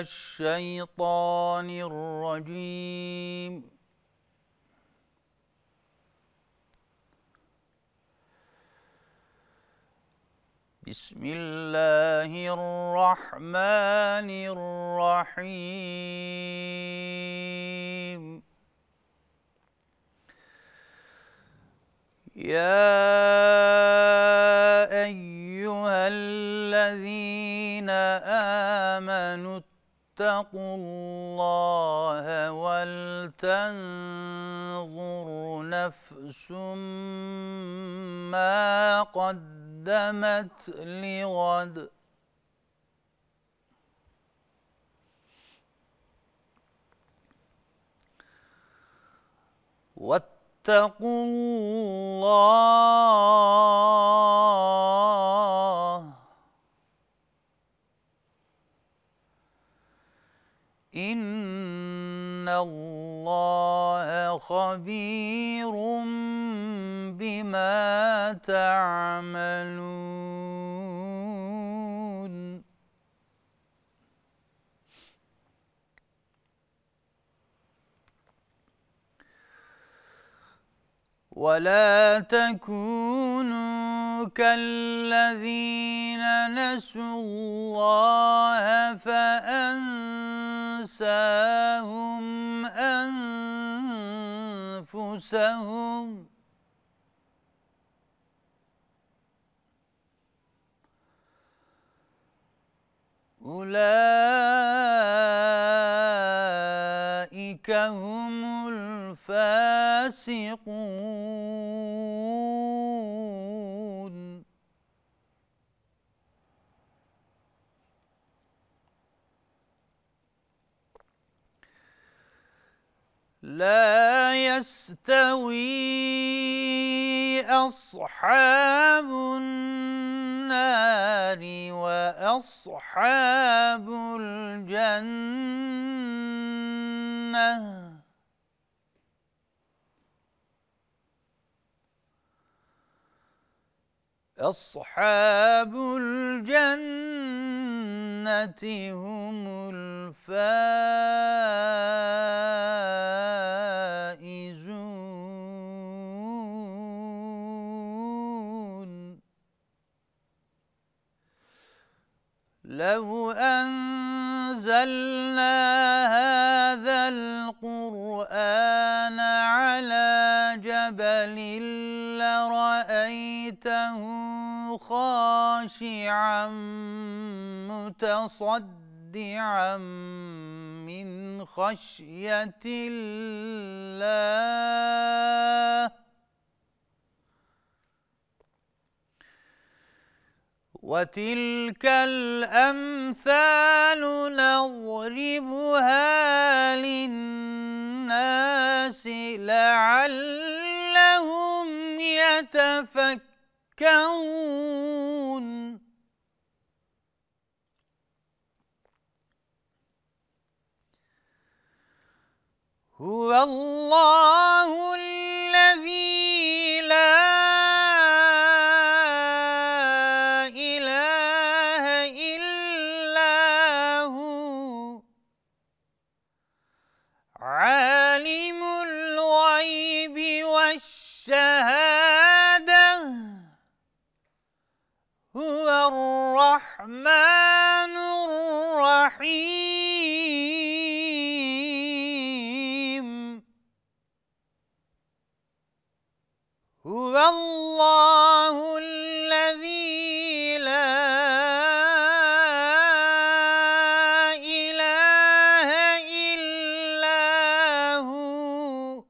الشيطان الرجيم بسم الله الرحمن الرحيم يا أيها الذين آمنوا اتقوا الله ولتنظر نفس ما قدمت لغد واتقوا الله إن الله خبير بما تعملون ولا تكونوا كالذين نسوا الله فأنساهم أنفسهم أولئك هم الفاسقون لا يستوي أصحاب النار وأصحاب الجنة أصحاب الجنة هم الفائزون لو أنزلنا هذا القرآن على جبل لرأيته خاشعا متصدعا من خشية الله وتلك الأمثال نضربها للناس لعلهم يتفكرون هو الله الذي لا إله إلا هو عالم الغيب والشهادة هو الرحمن الرحيم هو الله الذي لا إله إلا هو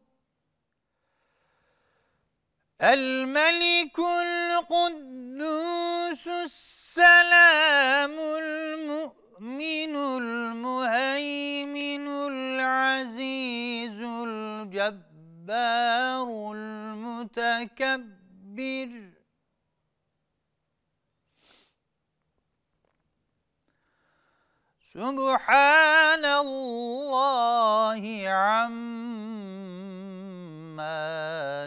الملك القدوس السلام المؤمن المهيمن العزيز الجبار المتكبر سبحان الله عما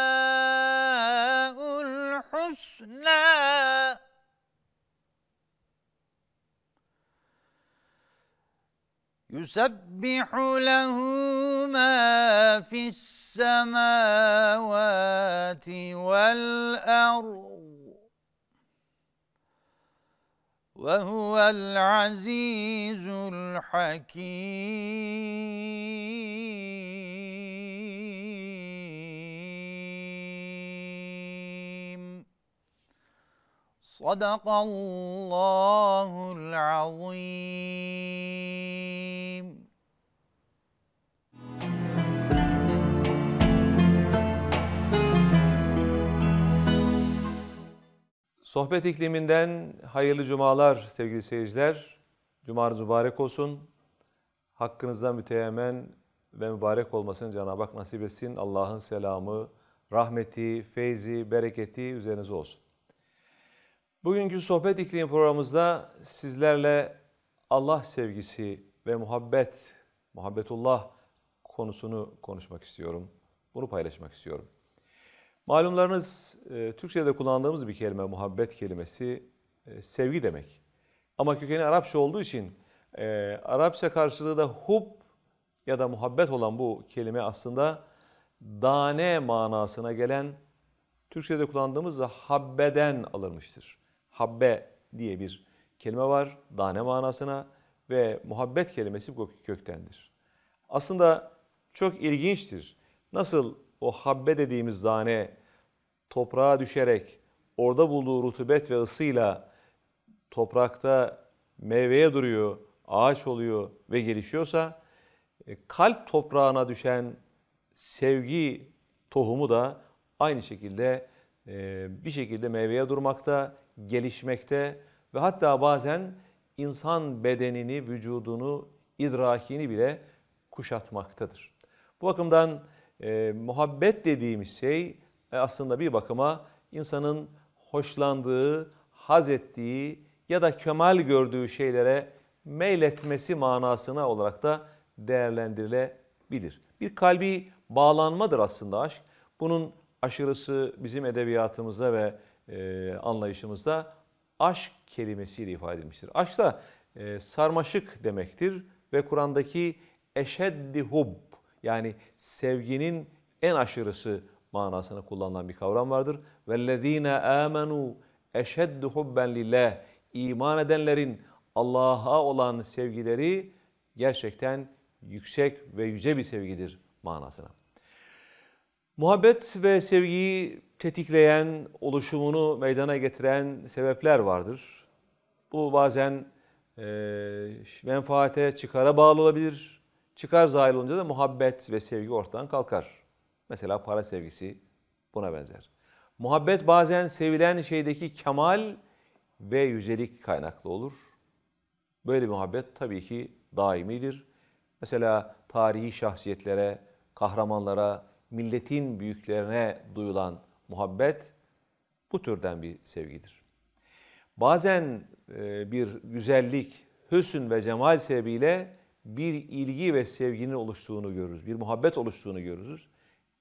الحسنى يسبح له ما في السماوات والأرض وهو العزيز الحكيم. صدق الله العظيم. Sohbet ikliminden hayırlı cumalar sevgili seyirciler. Cumanız mübarek olsun. Hakkınızda müteemmen ve mübarek olmasını Cenab-ı Hak nasip etsin. Allah'ın selamı, rahmeti, feyzi, bereketi üzerinize olsun. Bugünkü Sohbet İklimi programımızda sizlerle Allah sevgisi ve muhabbetullah konusunu konuşmak istiyorum. Bunu paylaşmak istiyorum. Malumlarınız Türkçe'de kullandığımız bir kelime, muhabbet kelimesi sevgi demek. Ama kökeni Arapça olduğu için Arapça karşılığı da hub ya da muhabbet olan bu kelime aslında dane manasına gelen, Türkçe'de kullandığımızda habbeden alınmıştır. Habbe diye bir kelime var dane manasına ve muhabbet kelimesi bu köktendir. Aslında çok ilginçtir. Nasıl o habbe dediğimiz dane toprağa düşerek orada bulduğu rutubet ve ısıyla toprakta meyveye duruyor, ağaç oluyor ve gelişiyorsa kalp toprağına düşen sevgi tohumu da aynı şekilde bir şekilde meyveye durmakta, gelişmekte ve hatta bazen insan bedenini, vücudunu, idrakini bile kuşatmaktadır. Bu bakımdan muhabbet dediğimiz şey aslında bir bakıma insanın hoşlandığı, haz ettiği ya da kemal gördüğü şeylere meyletmesi manasına olarak da değerlendirilebilir. Bir kalbi bağlanmadır aslında aşk. Bunun aşırısı bizim edebiyatımızda ve anlayışımızda aşk kelimesiyle ifade edilmiştir. Aşk da sarmaşık demektir ve Kur'an'daki eşeddi hub, yani sevginin en aşırısı manasına kullanılan bir kavram vardır. وَالَّذ۪ينَ آمَنُوا اَشَدُّ حُبَّنْ لِلّٰهِ İman edenlerin Allah'a olan sevgileri gerçekten yüksek ve yüce bir sevgidir manasına. Muhabbet ve sevgiyi tetikleyen, oluşumunu meydana getiren sebepler vardır. Bu bazen menfaate, çıkara bağlı olabilir. Çıkar zahil olunca da muhabbet ve sevgi ortadan kalkar. Mesela para sevgisi buna benzer. Muhabbet bazen sevilen şeydeki kemal ve yücelik kaynaklı olur. Böyle muhabbet tabii ki daimidir. Mesela tarihi şahsiyetlere, kahramanlara, milletin büyüklerine duyulan muhabbet bu türden bir sevgidir. Bazen bir güzellik, hüsn ve cemal sebebiyle bir ilgi ve sevginin oluştuğunu görürüz. Bir muhabbet oluştuğunu görürüz.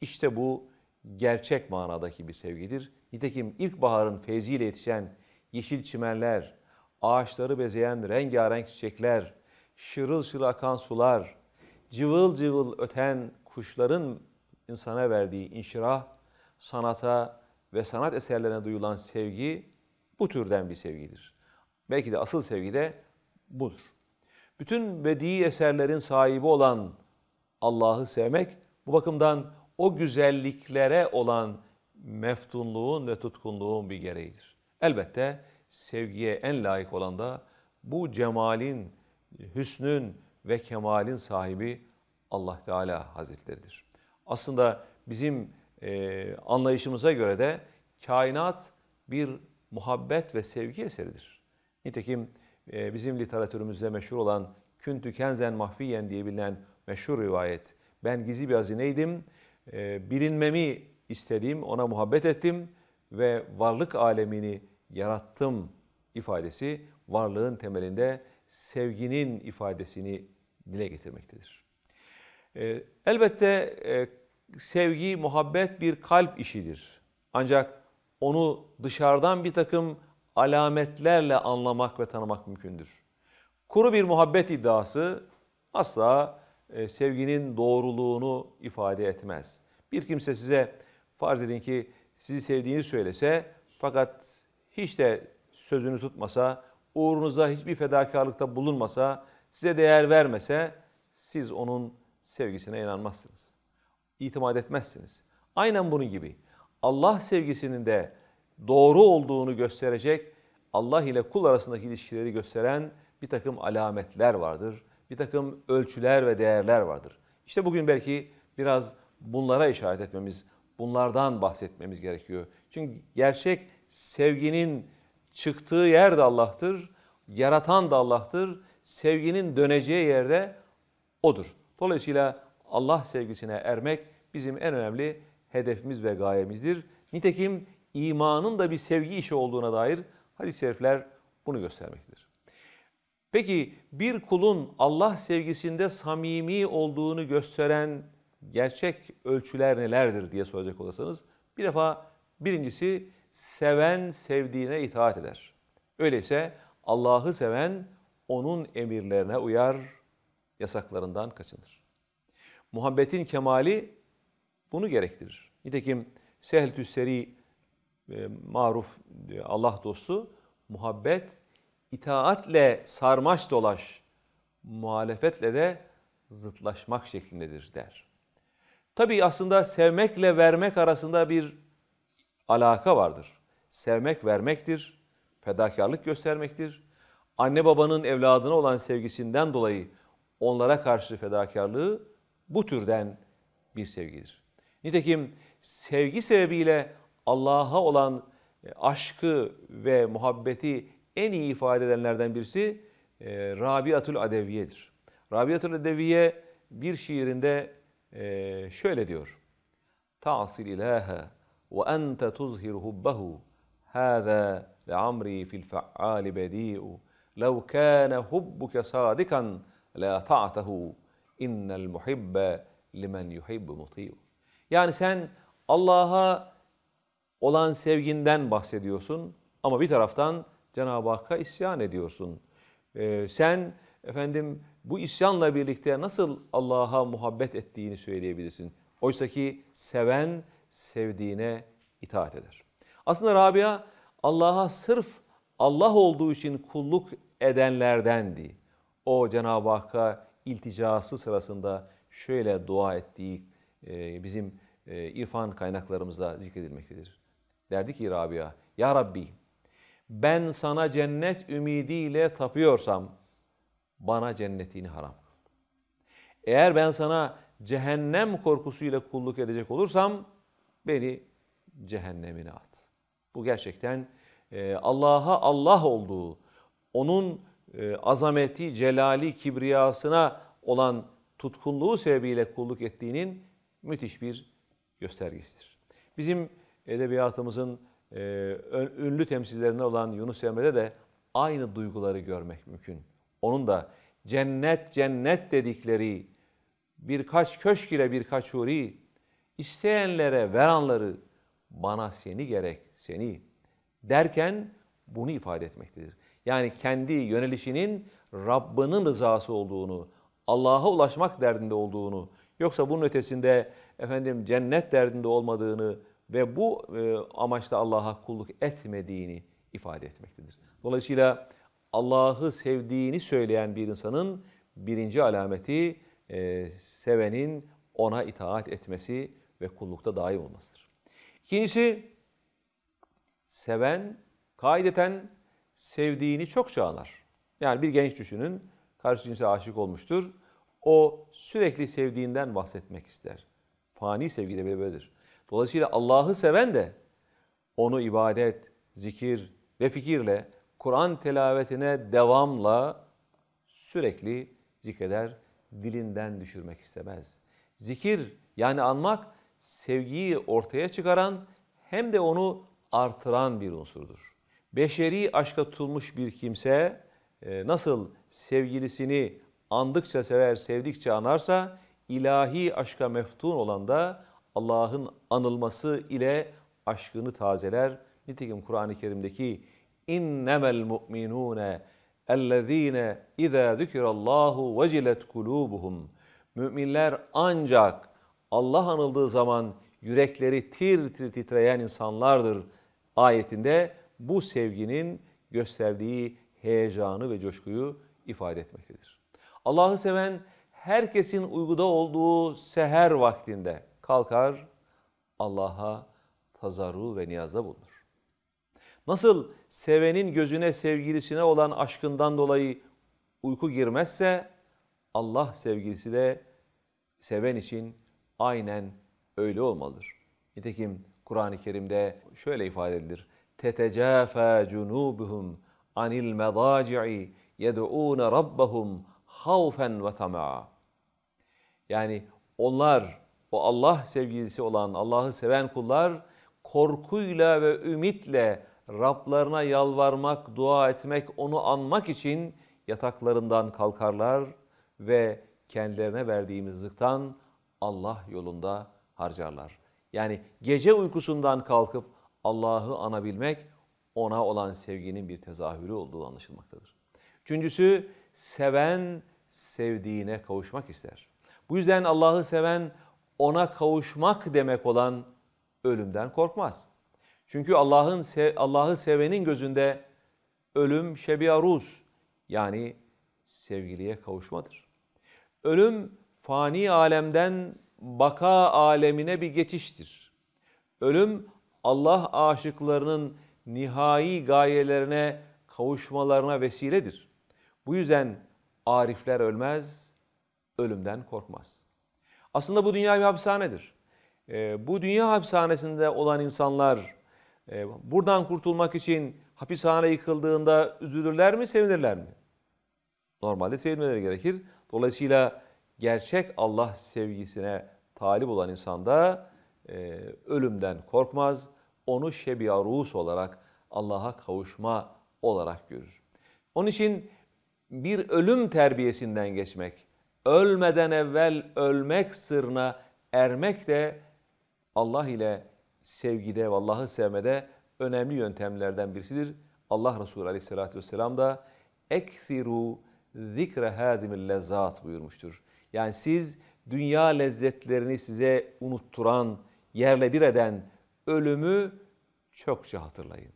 İşte bu gerçek manadaki bir sevgidir. Nitekim ilkbaharın feyziyle yetişen yeşil çimenler, ağaçları bezeyen rengarenk çiçekler, şırıl şırıl akan sular, cıvıl cıvıl öten kuşların insana verdiği inşirah, sanata ve sanat eserlerine duyulan sevgi bu türden bir sevgidir. Belki de asıl sevgi de budur. Bütün bedi eserlerin sahibi olan Allah'ı sevmek, bu bakımdan o güzelliklere olan meftunluğun ve tutkunluğun bir gereğidir. Elbette sevgiye en layık olan da bu cemalin, hüsnün ve kemalin sahibi Allah Teala Hazretleridir. Aslında bizim anlayışımıza göre de kainat bir muhabbet ve sevgi eseridir. Nitekim bizim literatürümüzde meşhur olan Küntü Kenzen Mahfiyen diye bilinen meşhur rivayet. Ben gizli bir hazineydim, bilinmemi istediğim, ona muhabbet ettim ve varlık alemini yarattım ifadesi varlığın temelinde sevginin ifadesini dile getirmektedir. Elbette sevgi, muhabbet bir kalp işidir. Ancak onu dışarıdan bir takım alametlerle anlamak ve tanımak mümkündür. Kuru bir muhabbet iddiası asla sevginin doğruluğunu ifade etmez. Bir kimse size farz edin ki sizi sevdiğini söylese fakat hiç de sözünü tutmasa, uğrunuza hiçbir fedakarlıkta bulunmasa, size değer vermese siz onun sevgisine inanmazsınız. İtimat etmezsiniz. Aynen bunun gibi Allah sevgisinin de doğru olduğunu gösterecek, Allah ile kul arasındaki ilişkileri gösteren bir takım alametler vardır. Bir takım ölçüler ve değerler vardır. İşte bugün belki biraz bunlara işaret etmemiz, bunlardan bahsetmemiz gerekiyor. Çünkü gerçek sevginin çıktığı yer de Allah'tır, yaratan da Allah'tır, sevginin döneceği yer de O'dur. Dolayısıyla Allah sevgisine ermek bizim en önemli hedefimiz ve gayemizdir. Nitekim imanın da bir sevgi işi olduğuna dair hadis-i şerifler bunu göstermektedir. Peki bir kulun Allah sevgisinde samimi olduğunu gösteren gerçek ölçüler nelerdir diye soracak olursanız, bir defa birincisi seven sevdiğine itaat eder. Öyleyse Allah'ı seven onun emirlerine uyar, yasaklarından kaçınır. Muhabbetin kemali bunu gerektirir. Nitekim Sehl-tü's-Seri maruf Allah dostu, muhabbet İtaatle sarmaş dolaş, muhalefetle de zıtlaşmak şeklindedir der. Tabii aslında sevmekle vermek arasında bir alaka vardır. Sevmek vermektir, fedakarlık göstermektir. Anne babanın evladına olan sevgisinden dolayı onlara karşı fedakarlığı bu türden bir sevgidir. Nitekim sevgi sebebiyle Allah'a olan aşkı ve muhabbeti en iyi ifade edenlerden birisi Rabiatül Adeviye'dir. Rabiatül Adeviye bir şiirinde şöyle diyor: "Ta'sil ilaha ve ente tuzhir hubbehu hâzâ le'amri fil fe'âli bedî'u lev kâne hubbuke sâdikan la ta'tehu innel muhibbe limen yuhibbu muti'u." Yani sen Allah'a olan sevginden bahsediyorsun ama bir taraftan Cenab-ı Hakk'a isyan ediyorsun. Sen efendim bu isyanla birlikte nasıl Allah'a muhabbet ettiğini söyleyebilirsin. Oysaki seven sevdiğine itaat eder. Aslında Rabia Allah'a sırf Allah olduğu için kulluk edenlerdendi. O Cenab-ı Hakk'a ilticası sırasında şöyle dua ettiği bizim irfan kaynaklarımızda zikredilmektedir. Derdi ki Rabia: "Ya Rabbi, ben sana cennet ümidiyle tapıyorsam bana cennetini haram kıl. Eğer ben sana cehennem korkusuyla kulluk edecek olursam beni cehennemine at." Bu gerçekten Allah'a Allah olduğu, onun azameti, celali, kibriyasına olan tutkunluğu sebebiyle kulluk ettiğinin müthiş bir göstergesidir. Bizim edebiyatımızın ünlü temsillerinden olan Yunus Emre'de de aynı duyguları görmek mümkün. Onun da cennet cennet dedikleri birkaç köşk ile birkaç huri, isteyenlere veranları, bana seni gerek seni derken bunu ifade etmektedir. Yani kendi yönelişinin Rabbinin rızası olduğunu, Allah'a ulaşmak derdinde olduğunu, yoksa bunun ötesinde efendim cennet derdinde olmadığını ve bu amaçla Allah'a kulluk etmediğini ifade etmektedir. Dolayısıyla Allah'ı sevdiğini söyleyen bir insanın birinci alameti sevenin ona itaat etmesi ve kullukta daim olmasıdır. İkincisi, seven kaideten sevdiğini çokça anar. Yani bir genç düşünün, karşı cinse aşık olmuştur. O sürekli sevdiğinden bahsetmek ister. Fani sevgi de böyledir. Dolayısıyla Allah'ı seven de onu ibadet, zikir ve fikirle, Kur'an telavetine devamla sürekli zikreder, dilinden düşürmek istemez. Zikir yani anmak, sevgiyi ortaya çıkaran hem de onu artıran bir unsurdur. Beşeri aşka tutulmuş bir kimse nasıl sevgilisini andıkça sever, sevdikçe anarsa, ilahi aşka meftun olan da Allah'ın anılması ile aşkını tazeler. Nitekim Kur'an-ı Kerim'deki اِنَّمَا الْمُؤْمِنُونَ اَلَّذ۪ينَ اِذَا ذُكِرَ اللّٰهُ وَجِلَتْ قُلُوبُهُمْ Müminler ancak Allah anıldığı zaman yürekleri tir tir titreyen insanlardır ayetinde bu sevginin gösterdiği heyecanı ve coşkuyu ifade etmektedir. Allah'ı seven herkesin uykuda olduğu seher vaktinde kalkar Allah'a tazarru ve niyazda bulunur. Nasıl sevenin gözüne sevgilisine olan aşkından dolayı uyku girmezse Allah sevgilisi de seven için aynen öyle olmalıdır. Nitekim Kur'an-ı Kerim'de şöyle ifade edilir. تَتَجَافَا جُنُوبُهُمْ عَنِ الْمَضَاجِعِ يَدْعُونَ رَبَّهُمْ خَوْفًا وَتَمَعًا Yani onlar, o Allah sevgilisi olan, Allah'ı seven kullar korkuyla ve ümitle Rablarına yalvarmak, dua etmek, onu anmak için yataklarından kalkarlar ve kendilerine verdiğimiz rızıktan Allah yolunda harcarlar. Yani gece uykusundan kalkıp Allah'ı anabilmek ona olan sevginin bir tezahürü olduğu anlaşılmaktadır. Üçüncüsü, seven sevdiğine kavuşmak ister. Bu yüzden Allah'ı seven ona kavuşmak demek olan ölümden korkmaz. Çünkü Allah'ı sevenin gözünde ölüm şebia ruz yani sevgiliye kavuşmadır. Ölüm fani alemden baka alemine bir geçiştir. Ölüm Allah aşıklarının nihai gayelerine kavuşmalarına vesiledir. Bu yüzden arifler ölmez, ölümden korkmaz. Aslında bu dünya bir hapishanedir. Bu dünya hapishanesinde olan insanlar buradan kurtulmak için hapishane yıkıldığında üzülürler mi, sevinirler mi? Normalde sevinmeleri gerekir. Dolayısıyla gerçek Allah sevgisine talip olan insan da ölümden korkmaz. Onu şebia rus olarak Allah'a kavuşma olarak görür. Onun için bir ölüm terbiyesinden geçmek, ölmeden evvel ölmek sırrına ermek de Allah ile sevgide ve Allah'ı sevmede önemli yöntemlerden birisidir. Allah Resulü Aleyhisselatü Vesselam da اَكْثِرُوا ذِكْرَ هَادِمِ اللَّذَّاتِ buyurmuştur. Yani siz dünya lezzetlerini size unutturan, yerle bir eden ölümü çokça hatırlayın.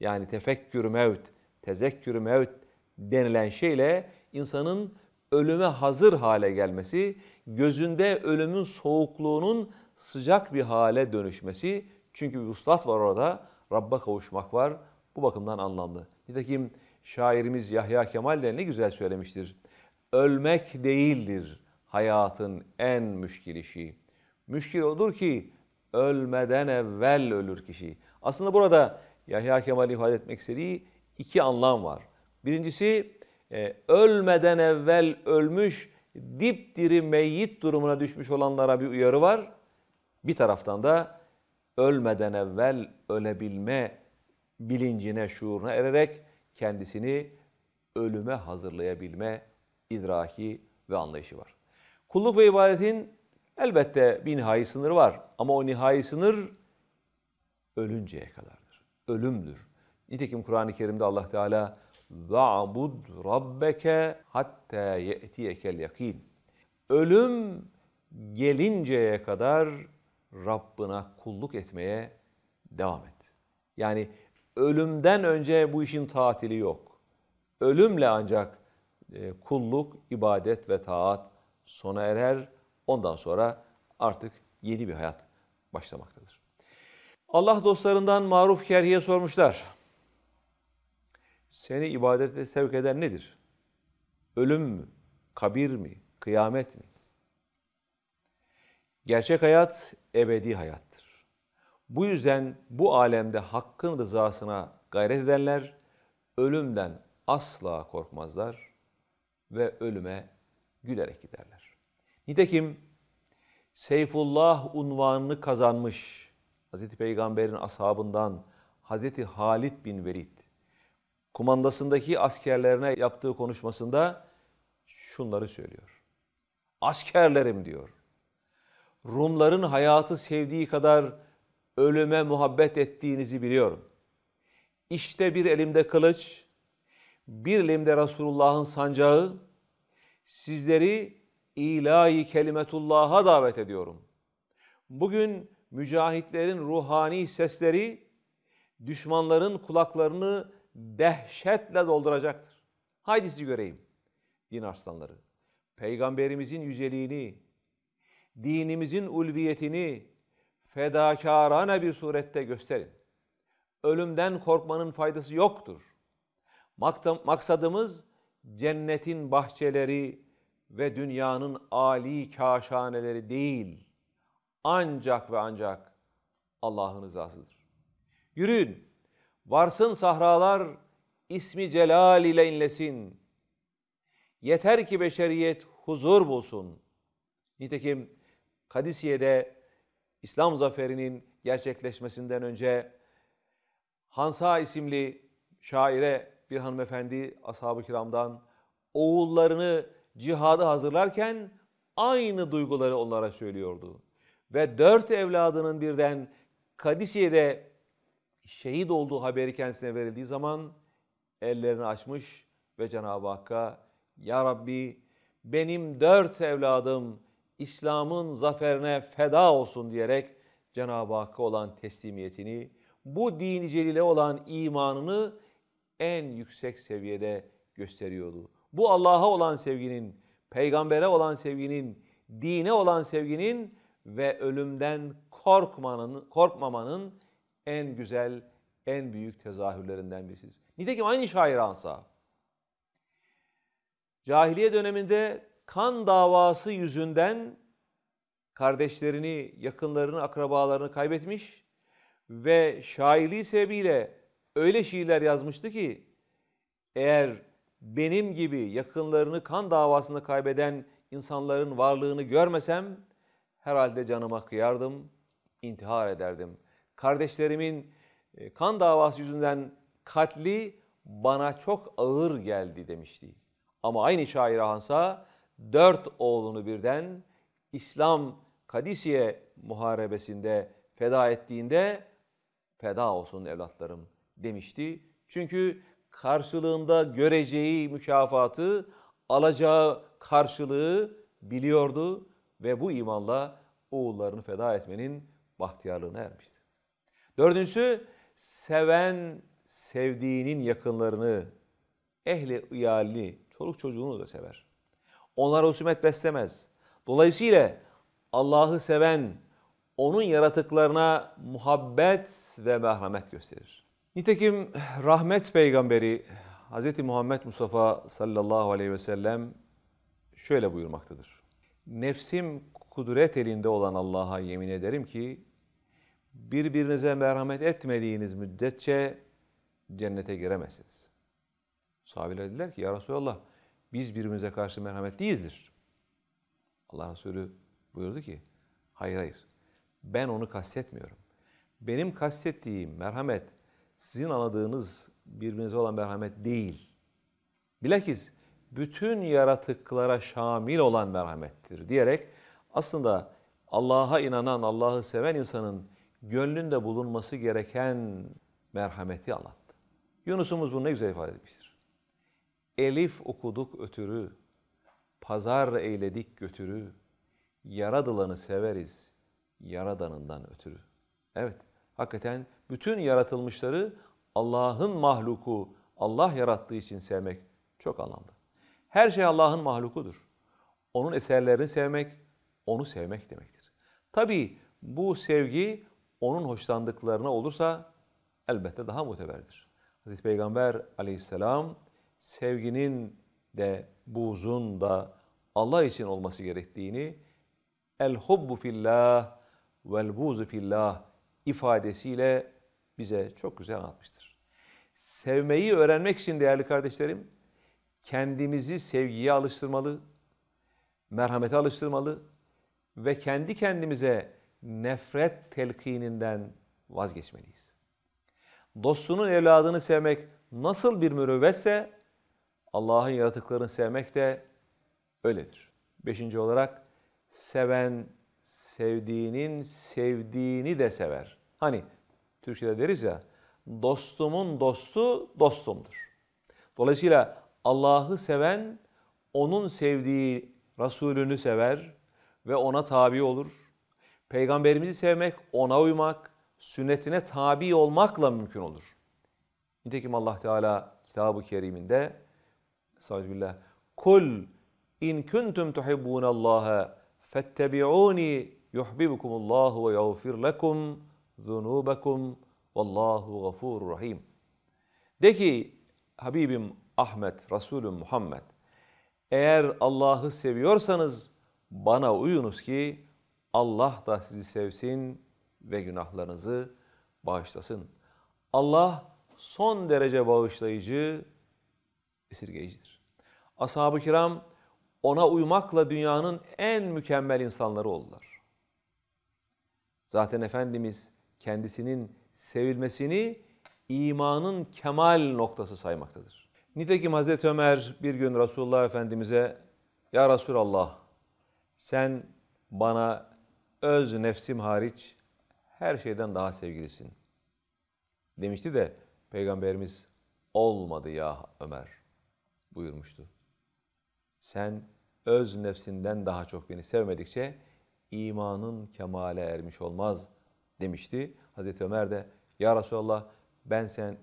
Yani tefekkür-ü mevt, tezekkür-ü mevt denilen şeyle insanın ölüme hazır hale gelmesi, gözünde ölümün soğukluğunun sıcak bir hale dönüşmesi. Çünkü bir vuslat var orada, Rabb'a kavuşmak var. Bu bakımdan anlamlı. Nitekim şairimiz Yahya Kemal de ne güzel söylemiştir. Ölmek değildir hayatın en müşkil işi. Müşkil odur ki ölmeden evvel ölür kişi. Aslında burada Yahya Kemal ifade etmek istediği iki anlam var. Birincisi ölmeden evvel ölmüş, dipdiri meyyit durumuna düşmüş olanlara bir uyarı var. Bir taraftan da ölmeden evvel ölebilme bilincine, şuuruna ererek kendisini ölüme hazırlayabilme idraki ve anlayışı var. Kulluk ve ibadetin elbette bir nihai sınırı var ama o nihai sınır ölünceye kadardır. Ölümdür. Nitekim Kur'an-ı Kerim'de Allah Teala "Va'bud rabbeke hatta ye'tiyekel yakin." Ölüm gelinceye kadar Rabbına kulluk etmeye devam et. Yani ölümden önce bu işin tatili yok. Ölümle ancak kulluk, ibadet ve taat sona erer. Ondan sonra artık yeni bir hayat başlamaktadır. Allah dostlarından Maruf Kerhi'ye sormuşlar. Seni ibadete sevk eden nedir? Ölüm mü? Kabir mi? Kıyamet mi? Gerçek hayat ebedi hayattır. Bu yüzden bu alemde hakkın rızasına gayret edenler ölümden asla korkmazlar ve ölüme gülerek giderler. Nitekim Seyfullah unvanını kazanmış Hazreti Peygamber'in ashabından Hazreti Halid bin Velid, kumandasındaki askerlerine yaptığı konuşmasında şunları söylüyor. Askerlerim diyor, Rumların hayatı sevdiği kadar ölüme muhabbet ettiğinizi biliyorum. İşte bir elimde kılıç, bir elimde Resulullah'ın sancağı, sizleri ilahi kelimetullah'a davet ediyorum. Bugün mücahitlerin ruhani sesleri düşmanların kulaklarını dehşetle dolduracaktır. Haydi sizi göreyim din arslanları. Peygamberimizin yüceliğini, dinimizin ulviyetini fedakârane bir surette gösterin. Ölümden korkmanın faydası yoktur. Maksadımız cennetin bahçeleri ve dünyanın âli kâşhaneleri değil. Ancak ve ancak Allah'ın rızasıdır. Yürüyün, varsın sahralar, ismi celal ile inlesin. Yeter ki beşeriyet huzur bulsun. Nitekim Kadisiye'de İslam zaferinin gerçekleşmesinden önce Hansa isimli şaire bir hanımefendi ashab-ı kiramdan oğullarını cihada hazırlarken aynı duyguları onlara söylüyordu. Ve 4 evladının birden Kadisiye'de şehit olduğu haberi kendisine verildiği zaman ellerini açmış ve Cenab-ı Hakk'a "Ya Rabbi, benim 4 evladım İslam'ın zaferine feda olsun" diyerek Cenab-ı Hakk'a olan teslimiyetini, bu dini celile olan imanını en yüksek seviyede gösteriyordu. Bu Allah'a olan sevginin, peygambere olan sevginin, dine olan sevginin ve ölümden korkmamanın en güzel, en büyük tezahürlerinden birisidir. Nitekim aynı şair Hansa, cahiliye döneminde kan davası yüzünden kardeşlerini, yakınlarını, akrabalarını kaybetmiş ve şairliği sebebiyle öyle şiirler yazmıştı ki, eğer benim gibi yakınlarını kan davasında kaybeden insanların varlığını görmesem herhalde canıma kıyardım, intihar ederdim. Kardeşlerimin kan davası yüzünden katli bana çok ağır geldi demişti. Ama aynı şair Hansa 4 oğlunu birden İslam Kadisiye muharebesinde feda ettiğinde feda olsun evlatlarım demişti. Çünkü karşılığında göreceği mükafatı, alacağı karşılığı biliyordu ve bu imanla oğullarını feda etmenin bahtiyarlığına ermişti. 4. Seven sevdiğinin yakınlarını, ehli iyalini, çoluk çocuğunu da sever. Onlara husumet beslemez. Dolayısıyla Allah'ı seven, onun yaratıklarına muhabbet ve merhamet gösterir. Nitekim rahmet peygamberi Hz. Muhammed Mustafa sallallahu aleyhi ve sellem şöyle buyurmaktadır. Nefsim kudret elinde olan Allah'a yemin ederim ki birbirinize merhamet etmediğiniz müddetçe cennete giremezsiniz. Sahabeler dediler ki ya Resulallah, biz birbirimize karşı merhametliyizdir. Allah Resulü buyurdu ki hayır, ben onu kastetmiyorum. Benim kastettiğim merhamet sizin anladığınız birbirinize olan merhamet değil. Bilakis bütün yaratıklara şamil olan merhamettir diyerek aslında Allah'a inanan, Allah'ı seven insanın gönlünde bulunması gereken merhameti anlattı. Yunus'umuz bunu ne güzel ifade etmiştir. Elif okuduk ötürü, pazar eyledik götürü, yaradılanı severiz, yaradanından ötürü. Evet, hakikaten bütün yaratılmışları Allah'ın mahluku, Allah yarattığı için sevmek çok anlamlı. Her şey Allah'ın mahlukudur. Onun eserlerini sevmek, onu sevmek demektir. Tabii bu sevgi onun hoşlandıklarına olursa elbette daha muteberdir. Hazreti Peygamber aleyhisselam sevginin de buğzun da Allah için olması gerektiğini el-hubbu fillah vel-buğzu fillah ifadesiyle bize çok güzel anlatmıştır. Sevmeyi öğrenmek için değerli kardeşlerim, kendimizi sevgiye alıştırmalı, merhamete alıştırmalı ve kendi kendimize nefret telkininden vazgeçmeliyiz. Dostunun evladını sevmek nasıl bir mürüvvetse Allah'ın yaratıklarını sevmek de öyledir. 5. olarak seven sevdiğinin sevdiğini de sever. Hani Türkçe'de deriz ya, dostumun dostu dostumdur. Dolayısıyla Allah'ı seven onun sevdiği Resulünü sever ve ona tabi olur. Peygamberimizi sevmek, ona uymak, sünnetine tabi olmakla mümkün olur. Nitekim Allah Teala Kitab-ı Kerim'inde Estağfirullah. Kul in kuntum tuhibbunallaha fettabi'uni yuhibbukumullahu ve yağfir lekum zunubakum vallahu gafurur rahim. De ki Habibim Ahmet, Resulüm Muhammed, eğer Allah'ı seviyorsanız bana uyunuz ki Allah da sizi sevsin ve günahlarınızı bağışlasın. Allah son derece bağışlayıcı, esirgeyicidir. Ashab-ı kiram ona uymakla dünyanın en mükemmel insanları oldular. Zaten Efendimiz kendisinin sevilmesini imanın kemal noktası saymaktadır. Nitekim Hazreti Ömer bir gün Resulullah Efendimiz'e "Ya Resulallah, sen bana öz nefsim hariç her şeyden daha sevgilisin" demişti de Peygamberimiz "Olmadı ya Ömer" buyurmuştu. Sen öz nefsinden daha çok beni sevmedikçe imanın kemale ermiş olmaz demişti. Hazreti Ömer de "Ya Resulallah,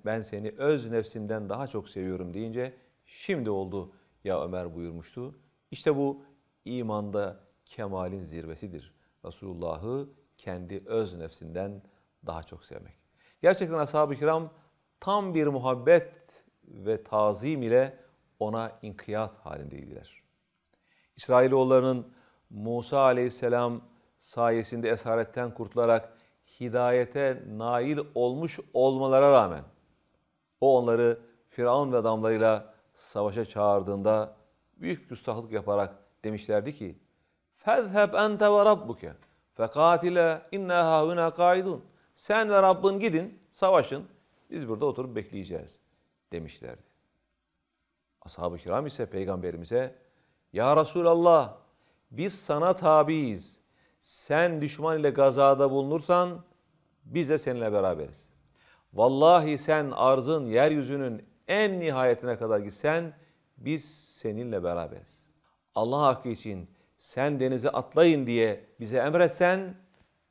ben seni öz nefsimden daha çok seviyorum" deyince "Şimdi oldu ya Ömer" buyurmuştu. İşte bu imanda kemalin zirvesidir. Resulullah'ı kendi öz nefsinden daha çok sevmek. Gerçekten ashab-ı kiram tam bir muhabbet ve tazim ile ona inkiyat halindeydiler. İsrailoğullarının Musa aleyhisselam sayesinde esaretten kurtularak hidayete nail olmuş olmalara rağmen o onları Firavun ve adamlarıyla savaşa çağırdığında büyük küstahlık yaparak demişlerdi ki "Fezheb ente ve rabbuke fekatile inna hâhuna kaidun." Sen ve Rabbin gidin, savaşın, biz burada oturup bekleyeceğiz demişlerdi. Ashab-ı kiram ise Peygamberimize "Ya Resulallah, biz sana tabiiz. Sen düşman ile gazada bulunursan biz de seninle beraberiz. Vallahi sen arzın, yeryüzünün en nihayetine kadar gitsen biz seninle beraberiz. Allah hakkı için sen denize atlayın diye bize emretsen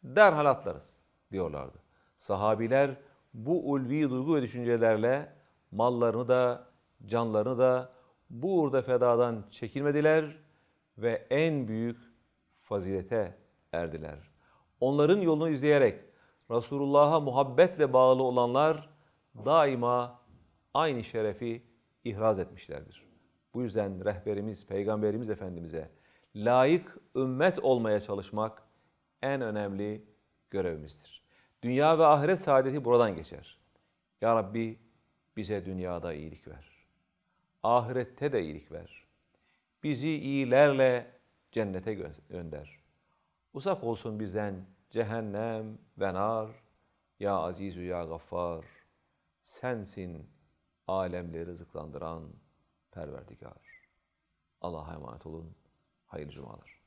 derhal atlarız" diyorlardı. Sahabiler bu ulvi duygu ve düşüncelerle mallarını da canlarını da bu uğurda fedadan çekinmediler ve en büyük fazilete erdiler. Onların yolunu izleyerek Resulullah'a muhabbetle bağlı olanlar daima aynı şerefi ihraz etmişlerdir. Bu yüzden rehberimiz, Peygamberimiz Efendimiz'e layık ümmet olmaya çalışmak en önemli görevimizdir. Dünya ve ahiret saadeti buradan geçer. Ya Rabbi bize dünyada iyilik ver. Ahirette de iyilik ver. Bizi iyilerle cennete gönder. Uzak olsun bizden cehennem ve nar. Ya Azizü ya Gaffar. Sensin alemleri rızıklandıran Perverdigar. Allah'a emanet olun. Hayırlı cumalar.